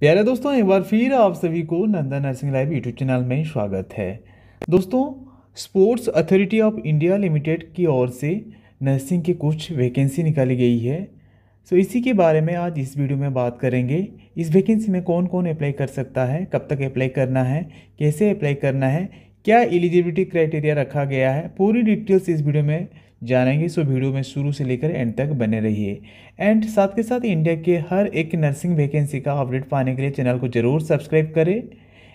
प्यारे दोस्तों, एक बार फिर आप सभी को Nanda nursing live YouTube channel में स्वागत है। दोस्तों, sports authority of India limited की ओर से नर्सिंग की कुछ वैकेंसी निकाली गई है। सो इसी के बारे में आज इस वीडियो में बात करेंगे। इस वैकेंसी में कौन कौन अप्लाई कर सकता है, कब तक अप्लाई करना है, कैसे अप्लाई करना है, क्या एलिजिबिलिटी क्राइटेरिया रखा गया है, पूरी डिटेल्स इस वीडियो में जानेंगे। सो वीडियो में शुरू से लेकर एंड तक बने रहिए एंड साथ के साथ इंडिया के हर एक नर्सिंग वैकेंसी का अपडेट पाने के लिए चैनल को जरूर सब्सक्राइब करें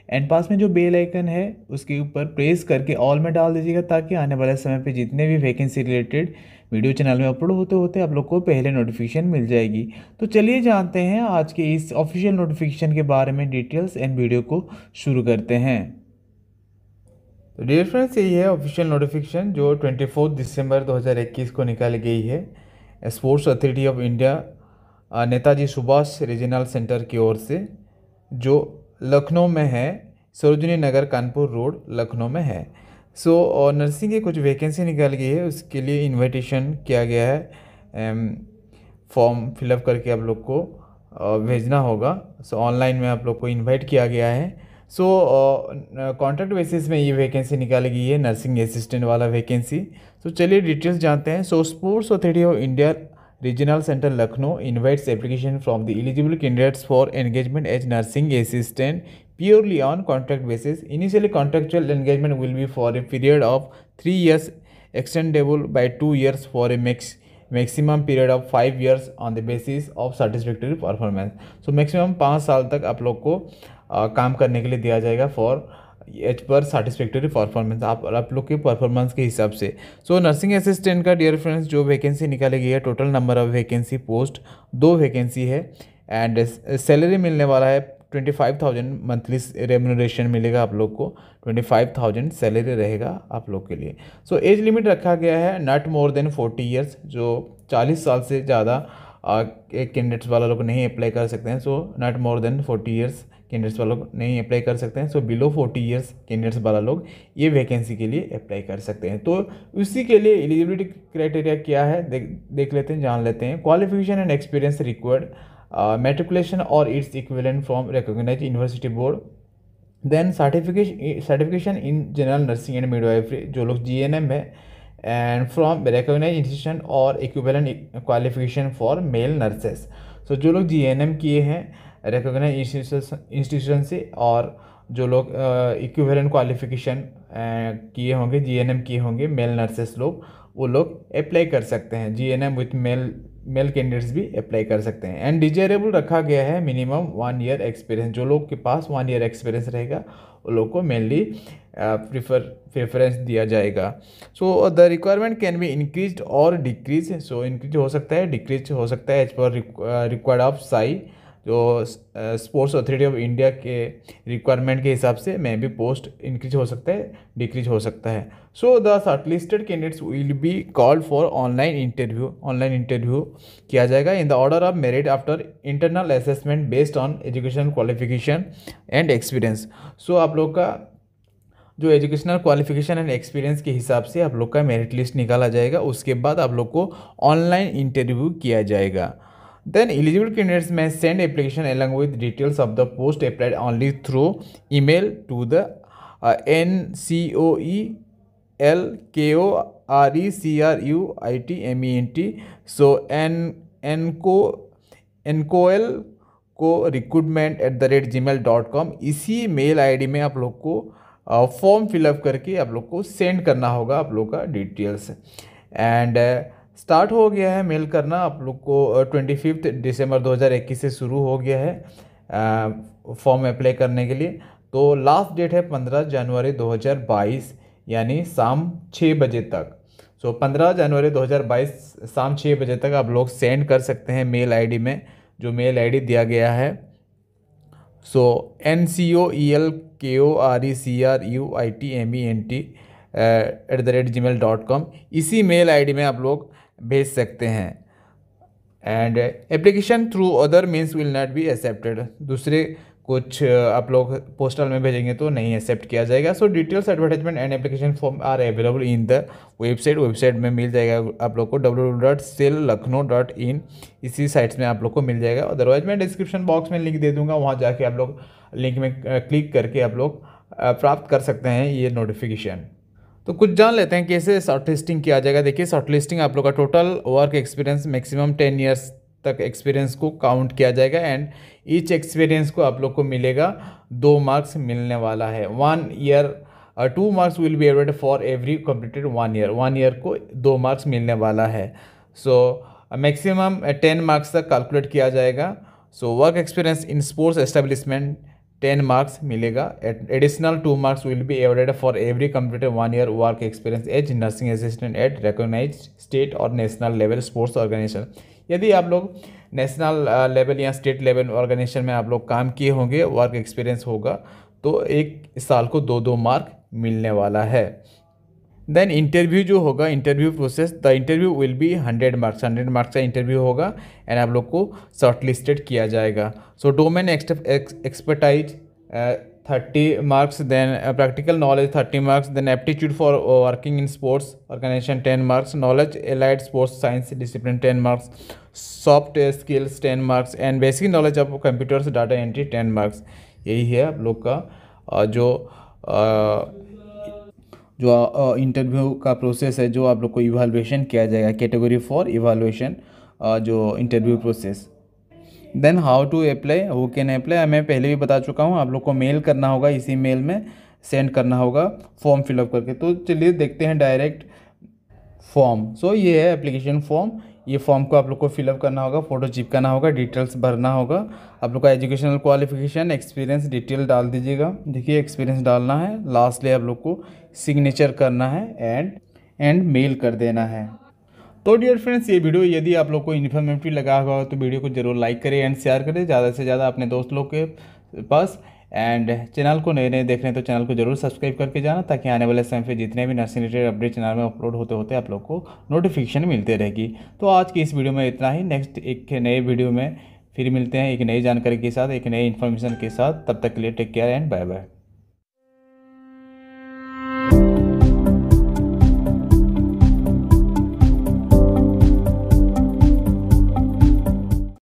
एंड पास में जो बेल आइकन है उसके ऊपर प्रेस करके ऑल में डाल दीजिएगा, ताकि आने वाले समय पे जितने भी वैकेंसी रिलेटेड वीडियो चैनल में अपलोड होते होते आप लोग को पहले नोटिफिकेशन मिल जाएगी। तो चलिए जानते हैं आज के इस ऑफिशियल नोटिफिकेशन के बारे में डिटेल्स एंड वीडियो को शुरू करते हैं। तो डियर फ्रेंड्स, यही है ऑफिशियल नोटिफिकेशन जो 24 दिसंबर 2021 को निकाली गई है sports authority of India Netaji Subhash regional centre की ओर से, जो लखनऊ में है, सरोजिनी नगर कानपुर रोड लखनऊ में है। सो नर्सिंग की कुछ वैकेंसी निकाल गई है, उसके लिए इन्विटेशन किया गया है, फॉर्म फिलअप करके आप लोग को भेजना होगा। सो ऑनलाइन में आप लोग को इन्वाइट किया गया है। सो कॉन्ट्रैक्ट बेसिस में ये वैकेंसी निकाली गई है, नर्सिंग असिस्टेंट वाला वैकेंसी। तो चलिए डिटेल्स जानते हैं। So sports authority of India regional centre Lucknow invites application from the eligible candidates for engagement as nursing assistant purely on contract basis. Initially contractual engagement will be for a period of 3 years extendable by 2 years for a maximum period of 5 years on the basis of satisfactory performance. So maximum 5 साल तक आप लोग को काम करने के लिए दिया जाएगा फॉर एच पर सेटिस्फैक्टरी परफॉर्मेंस, आप लोग के परफॉर्मेंस के हिसाब से। सो नर्सिंग असिस्टेंट का डियर फ्रेंड्स जो वैकेंसी निकाली गई है, total number of vacancy post 2 vacancy है एंड सैलरी मिलने वाला है 25,000 मंथली रेम्यूनरेशन मिलेगा आप लोग को, 25,000 सैलरी रहेगा आप लोग के लिए। सो एज लिमिट रखा गया है नॉट मोर देन 40 years, जो 40 साल से ज़्यादा एक कैंडिडेट्स वाला लोग नहीं अप्लाई कर सकते हैं। So not more than 40 years candidates वाला लोग नहीं अप्लाई कर सकते हैं। सो बिलो 40 years कैंडिडेट्स वाला लोग ये वैकेंसी के लिए अप्लाई कर सकते हैं। तो उसी के लिए एलिजिबिलिटी क्राइटेरिया क्या है देख लेते हैं, जान लेते हैं। Qualification and experience required, matriculation or its equivalent from recognized university board, then certification in general nursing and midwifery जो लोग GNM है, and from recognized institution or equivalent qualification for male nurses। So जो लोग GNM किए हैं recognized institution से, और जो लोग equivalent qualification किए होंगे, GNM किए होंगे male nurses लोग, वो लोग अप्लाई कर सकते हैं। GNM with मेल कैंडिडेट्स भी अप्लाई कर सकते हैं। एंड डिजायरेबल रखा गया है मिनिमम 1 year एक्सपीरियंस, जो लोग के पास 1 year एक्सपीरियंस रहेगा उन लोग को मेनली प्रेफरेंस दिया जाएगा। So the requirement can be increase और डिक्रीज। सो इंक्रीज हो सकता है, डिक्रीज हो सकता है as per required of Sai, जो स्पोर्ट्स अथॉरिटी ऑफ इंडिया के रिक्वायरमेंट के हिसाब से मे भी पोस्ट इंक्रीज हो सकता है, डिक्रीज हो सकता है। So the shortlisted candidates will be called for online interview, किया जाएगा in the order of merit after internal assessment based on educational qualification and experience. So आप लोग का जो एजुकेशनल क्वालिफिकेशन एंड एक्सपीरियंस के हिसाब से आप लोग का मेरिट लिस्ट निकाला जाएगा, उसके बाद आप लोग को ऑनलाइन इंटरव्यू किया जाएगा। Then eligible candidates may send application along with details of the post applied only through email to the NCOELKORECRUITMENT, so NCOEL को recruitment@gmail.com इसी मेल आईडी में आप लोग को फॉर्म फिलअप करके आप लोग को सेंड करना होगा आप लोग का डिटेल्स। एंड स्टार्ट हो गया है मेल करना आप लोग को, 25 दिसंबर 2021 से शुरू हो गया है फॉर्म अप्लाई करने के लिए। तो लास्ट डेट है 15 जनवरी 2022 यानी शाम 6 बजे तक। सो 15 जनवरी 2022 शाम 6 बजे तक आप लोग सेंड कर सकते हैं मेल आईडी में, जो मेल आईडी दिया गया है। सो NCOELKORECRUITMENT@gmail.com इसी मेल आईडी में आप लोग भेज सकते हैं। And application through other means will not be accepted, दूसरे कुछ आप लोग पोस्टल में भेजेंगे तो नहीं एक्सेप्ट किया जाएगा। So details advertisement and application form are available in the website, website में मिल जाएगा आप लोग को www.sell-lucknow.in, इसी साइट्स में आप लोग को मिल जाएगा। अदरवाइज मैं डिस्क्रिप्शन बॉक्स में लिंक दे दूंगा, वहाँ जाके आप लोग लिंक में क्लिक करके आप लोग प्राप्त कर सकते हैं ये नोटिफिकेशन। तो कुछ जान लेते हैं कैसे शॉर्ट लिस्टिंग किया जाएगा। देखिए शॉर्ट लिस्टिंग आप लोग का total work experience maximum 10 years तक एक्सपीरियंस को काउंट किया जाएगा एंड ईच एक्सपीरियंस को आप लोग को मिलेगा 2 मार्क्स मिलने वाला है। 1 year 2 marks will be awarded for every completed 1 year. 1 year को 2 मार्क्स मिलने वाला है। सो मैक्सिमम 10 मार्क्स तक कैलकुलेट किया जाएगा। So work experience in sports establishment 10 marks मिलेगा। Additional 2 marks will be awarded for every completed 1 year work experience as nursing assistant at recognised state और national level sports organisation. यदि आप लोग national level या state level organisation में आप लोग काम किए होंगे, वर्क एक्सपीरियंस होगा, तो 1 साल को 2-2 मार्क मिलने वाला है। देन इंटरव्यू जो होगा, interview process, the interview will be 100 marks का इंटरव्यू होगा एंड आप लोग को शॉर्टलिस्टेड किया जाएगा। So domain expertise 30 marks, then practical knowledge 30 marks, then aptitude for working in sports organisation 10 marks, knowledge allied sports science discipline 10 marks, soft skills 10 marks and basic knowledge of computers data entry 10 marks. यही है आप लोग का जो interview का process है, जो आप लोग को इवैल्यूएशन किया जाएगा, कैटेगरी फॉर इवैल्यूएशन जो interview process. Then how to apply, who can apply, मैं पहले भी बता चुका हूँ, आप लोग को मेल करना होगा, इसी मेल में सेंड करना होगा फॉर्म फिलअप करके। तो चलिए देखते हैं डायरेक्ट फॉर्म। सो ये है एप्लीकेशन फॉर्म, ये फॉर्म को आप लोग को फिलअप करना होगा, फोटो चिपकाना होगा, डिटेल्स भरना होगा, आप लोग का एजुकेशनल क्वालिफिकेशन एक्सपीरियंस डिटेल डाल दीजिएगा। देखिए एक्सपीरियंस डालना है, लास्टली आप लोग को सिग्नेचर करना है एंड मेल कर देना है। तो डियर फ्रेंड्स, ये वीडियो यदि आप लोग को इन्फॉर्मेटिव लगा होगा तो वीडियो को जरूर लाइक करें एंड शेयर करें ज़्यादा से ज़्यादा अपने दोस्त लोग के पास, एंड चैनल को नए नए देख रहे हैं तो चैनल को जरूर सब्सक्राइब करके जाना, ताकि आने वाले समय पे जितने भी नर्सिंग रिलेटेड अपडेट चैनल में अपलोड होते होते आप लोग को नोटिफिकेशन मिलते रहेगी। तो आज की इस वीडियो में इतना ही, नेक्स्ट एक नए वीडियो में फिर मिलते हैं एक नई जानकारी के साथ, एक नई इन्फॉर्मेशन के साथ। तब तक के लिए take care and bye bye.